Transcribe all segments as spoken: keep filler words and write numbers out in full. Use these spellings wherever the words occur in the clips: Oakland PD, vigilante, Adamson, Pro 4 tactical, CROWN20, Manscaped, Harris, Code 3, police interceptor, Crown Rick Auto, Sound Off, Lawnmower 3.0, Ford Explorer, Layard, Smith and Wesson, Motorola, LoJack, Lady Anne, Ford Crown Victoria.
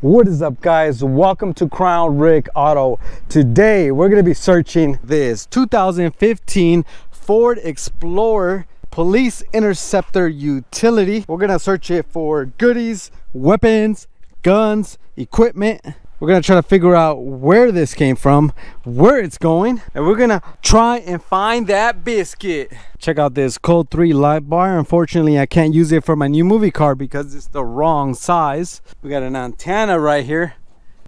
What is up, guys? Welcome to Crown Rick Auto. Today we're going to be searching this two thousand fifteen Ford Explorer Police Interceptor Utility. We're going to search it for goodies, weapons, guns, equipment. We're going to try to figure out where this came from, where it's going, and we're going to try and find that biscuit. Check out this Code three light bar. Unfortunately, I can't use it for my new movie car because it's the wrong size. We got an antenna right here.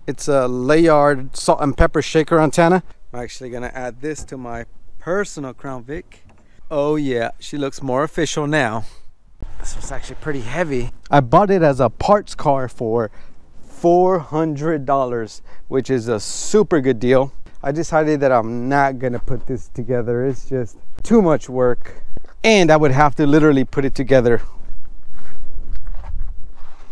It's a Layard salt and pepper shaker antenna. I'm actually going to add this to my personal Crown Vic. Oh yeah, she looks more official now. This was actually pretty heavy. I bought it as a parts car for four hundred dollars, which is a super good deal. I decided that I'm not gonna put this together. It's just too much work, and I would have to literally put it together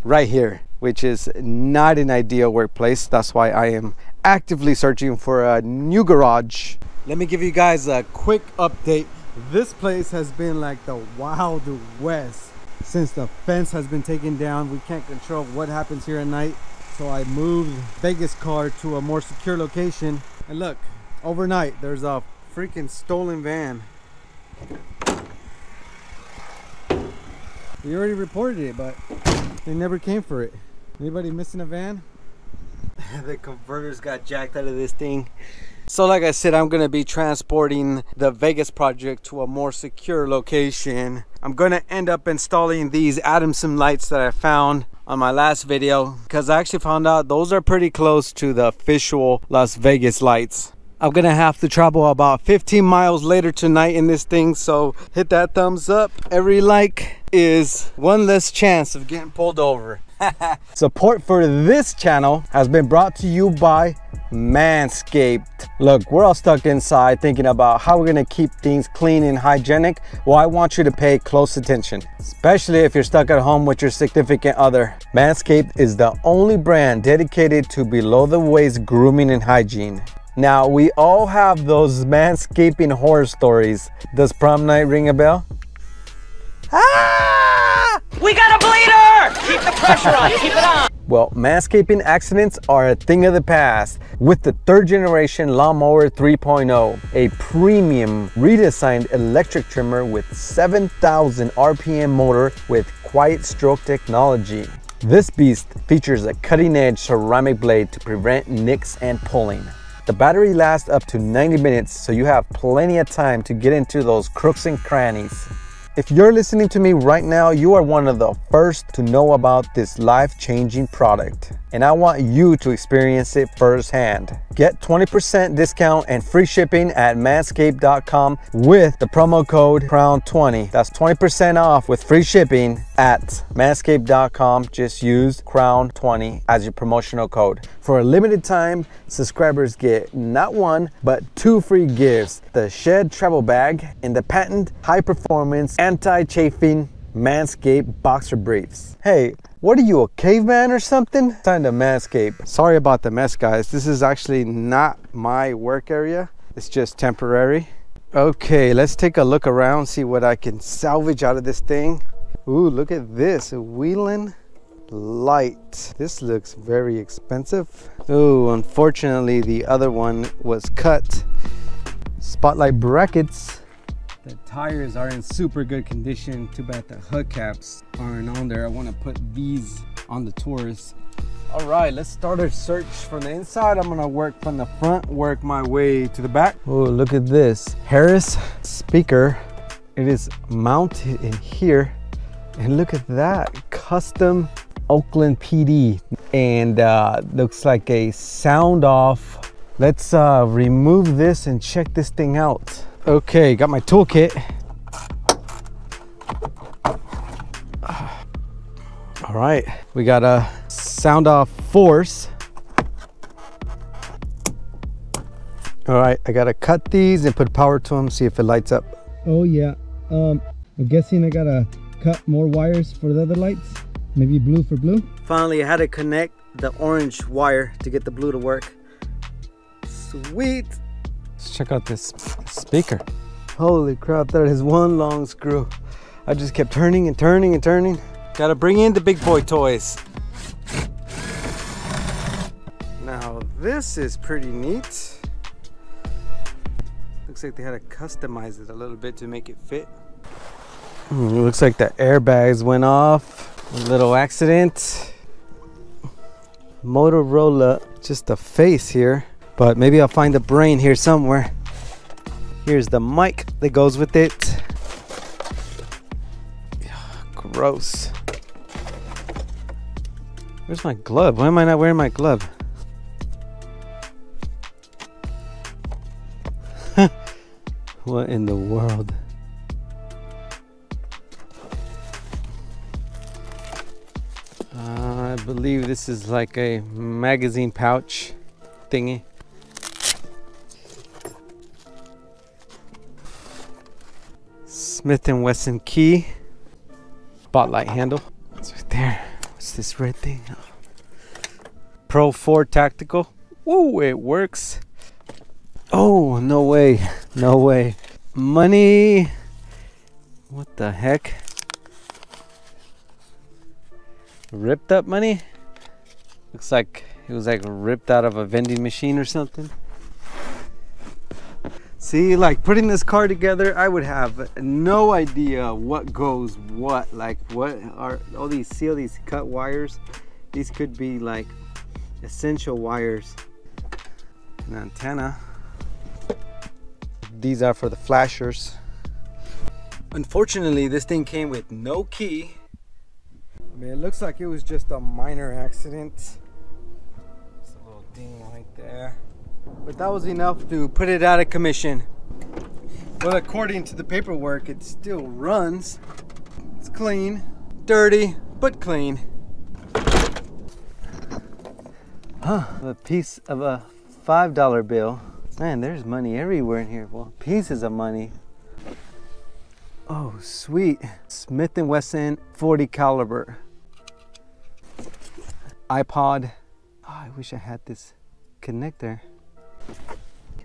right here, which is not an ideal workplace. That's why I am actively searching for a new garage. Let me give you guys a quick update. This place has been like the Wild West since the fence has been taken down. We can't control what happens here at night. So I moved Vegas car to a more secure location. And look, overnight, there's a freaking stolen van. We already reported it, but they never came for it. Anybody missing a van? The converters got jacked out of this thing. So like I said, I'm gonna be transporting the Vegas project to a more secure location. I'm gonna end up installing these Adamson lights that I found on my last video, because I actually found out those are pretty close to the official Las Vegas lights. I'm gonna have to travel about fifteen miles later tonight in this thing, so hit that thumbs up. Every like is one less chance of getting pulled over. Support for this channel has been brought to you by Manscaped. Look, we're all stuck inside thinking about how we're gonna keep things clean and hygienic. Well, I want you to pay close attention, especially if you're stuck at home with your significant other. Manscaped is the only brand dedicated to below the waist grooming and hygiene. Now, we all have those manscaping horror stories. Does prom night ring a bell? Ah! We got a bleeder! Keep the pressure on, keep it on! Well, manscaping accidents are a thing of the past with the third generation Lawnmower three point oh, a premium redesigned electric trimmer with seven thousand R P M motor with quiet stroke technology. This beast features a cutting-edge ceramic blade to prevent nicks and pulling. The battery lasts up to ninety minutes, so you have plenty of time to get into those crooks and crannies. If you're listening to me right now, you are one of the first to know about this life-changing product, and I want you to experience it firsthand. Get twenty percent discount and free shipping at manscaped dot com with the promo code crown twenty. That's twenty percent off with free shipping at manscaped dot com. Just use crown twenty as your promotional code. For a limited time, subscribers get not one, but two free gifts: the Shed Travel Bag and the patent high-performance anti-chafing Manscaped boxer briefs. Hey, what are you, a caveman or something? Time to Manscaped. Sorry about the mess, guys. This is actually not my work area. It's just temporary. Okay, let's take a look around, see what I can salvage out of this thing. Ooh, look at this, a Wheeling light. This looks very expensive. Oh, unfortunately, the other one was cut. Spotlight brackets. The tires are in super good condition. Too bad the hubcaps aren't on there. I want to put these on the Taurus. All right, let's start our search from the inside. I'm going to work from the front, work my way to the back. Oh, look at this. Harris speaker. It is mounted in here. And look at that. Custom Oakland P D. And uh, looks like a Sound Off. Let's uh, remove this and check this thing out. Okay, got my toolkit. All right, we got a Sound Off force. All right, I gotta cut these and put power to them, see if it lights up. Oh yeah, um, I'm guessing I gotta cut more wires for the other lights. Maybe blue for blue. Finally, I had to connect the orange wire to get the blue to work. Sweet. Let's check out this speaker. Holy crap, that is one long screw. I just kept turning and turning and turning. Gotta bring in the big boy toys. This is pretty neat. Looks like they had to customize it a little bit to make it fit. Mm, it looks like the airbags went off. A little accident. Motorola, just a face here, but maybe I'll find the brain here somewhere. Here's the mic that goes with it. Gross. Where's my glove? Why am I not wearing my glove? What in the world? Uh, I believe this is like a magazine pouch thingy. Smith and Wesson key. Spotlight handle. It's right there. What's this red thing? Pro four tactical. Whoa, it works. Oh, no way. No way. Money. What the heck? Ripped up money? Looks like it was like ripped out of a vending machine or something. See, like putting this car together, I would have no idea what goes what. Like what are all these, see all these cut wires? These could be like essential wires. An antenna. These are for the flashers. Unfortunately, this thing came with no key. I mean, it looks like it was just a minor accident. Just a little ding right there. But that was enough to put it out of commission. Well, according to the paperwork, it still runs. It's clean. Dirty, but clean. Huh. A piece of a five dollar bill. Man, there's money everywhere in here. Well, pieces of money. Oh, sweet. Smith and Wesson forty caliber. iPod. Oh, I wish I had this connector.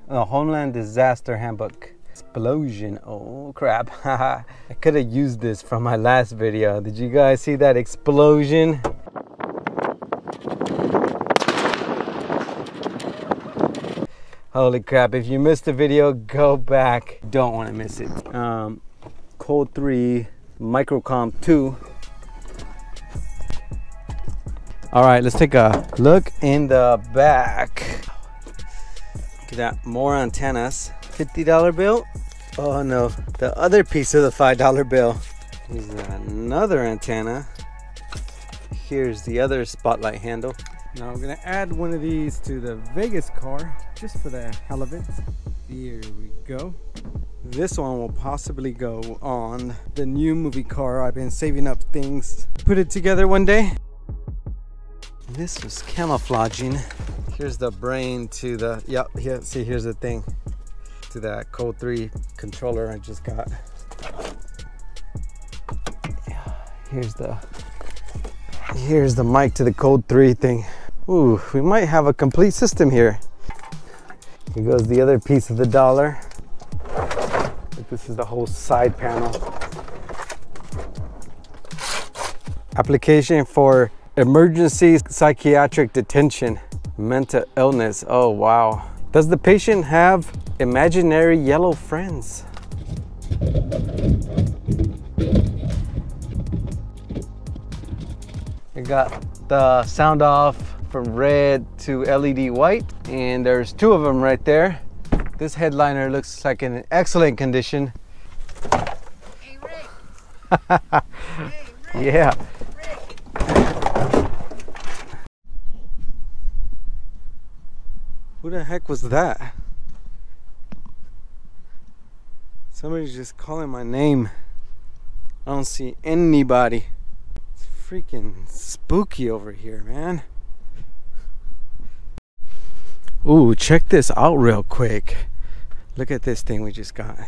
A Homeland Disaster Handbook. Explosion. Oh crap. I could have used this from my last video. Did you guys see that explosion? Holy crap. If you missed the video, go back. Don't want to miss it. Um, Code three, Microcomp two. All right, let's take a look in the back. That more antennas. Fifty dollar bill. Oh no, the other piece of the five dollar bill. Here's another antenna. Here's the other spotlight handle. Now I'm gonna add one of these to the Vegas car just for the hell of it. Here we go. This one will possibly go on the new movie car. I've been saving up things, put it together one day. This was camouflaging. Here's the brain to the, yep, here, see, here's the thing to that Code three controller I just got. Here's the, here's the mic to the Code three thing. Ooh, we might have a complete system here. Here goes the other piece of the dollar. This is the whole side panel. Application for emergency psychiatric detention. Mental illness. Oh wow. Does the patient have imaginary yellow friends? I got the sound off from red to L E D white, and there's two of them right there. This headliner looks like in excellent condition. Hey Rick. Hey, Rick. Yeah. Who the heck was that? Somebody's just calling my name. I don't see anybody. It's freaking spooky over here, man. Ooh, check this out real quick. Look at this thing we just got. It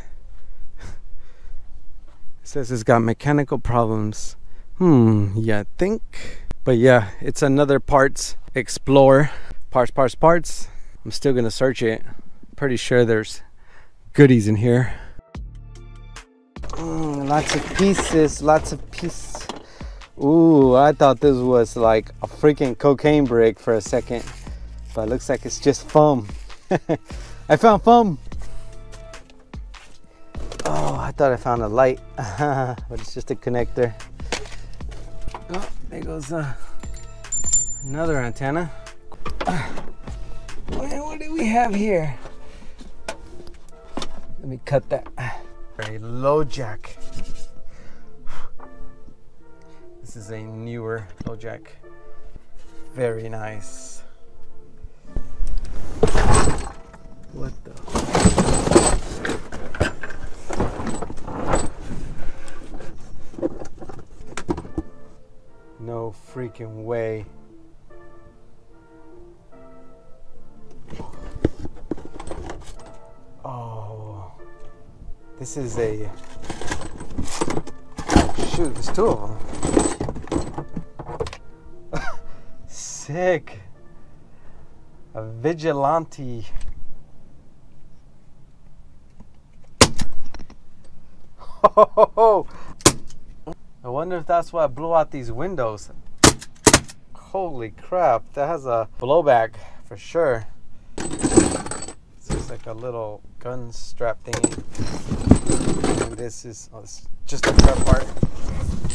says it's got mechanical problems. Hmm, yeah, I think. But yeah, it's another Parts Explorer. Parts, parts, parts. I'm still gonna search it. Pretty sure there's goodies in here. Mm, lots of pieces, lots of pieces. Ooh, I thought this was like a freaking cocaine break for a second. but it looks like it's just foam. I found foam. Oh, I thought I found a light, but it's just a connector. Oh, there goes uh, another antenna. What do we have here? Let me cut that. A LoJack. This is a newer LoJack. Very nice. What the? No freaking way. Oh, this is a, oh, shoot, there's two of them. Sick. A vigilante. Ho, ho, ho. I wonder if that's why I blew out these windows. Holy crap, that has a blowback for sure. It's just like a little gun strap thingy. And this is, oh, this is just the front part.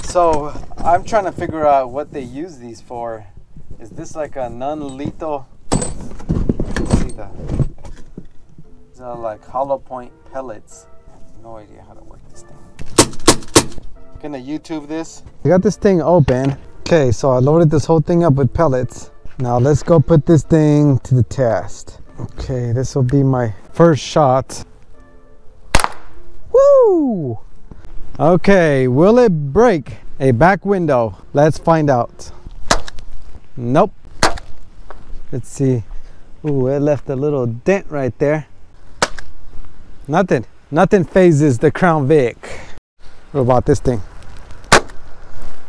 So I'm trying to figure out what they use these for. Is this like a non-lethal? Let's see the, these are like hollow point pellets. No idea how to work this thing. I'm gonna YouTube this. I got this thing open. Okay, so I loaded this whole thing up with pellets. Now let's go put this thing to the test. Okay, this will be my first shot. Woo! Okay, will it break a back window? Let's find out. Nope. Let's see. Ooh, it left a little dent right there. Nothing. Nothing phases the Crown Vic. What about this thing?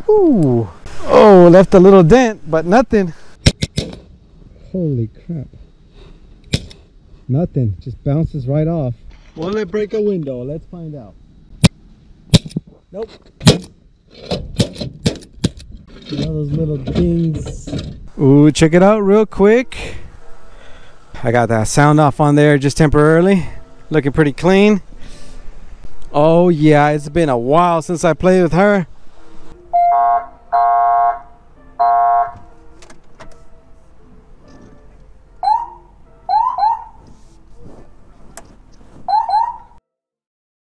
Ooh. Oh, left a little dent, but nothing. Holy crap. Nothing, just bounces right off. Will it break a window? Let's find out. Nope. See all those little things. Ooh, check it out real quick. I got that sound off on there just temporarily. Looking pretty clean. Oh yeah, it's been a while since I played with her.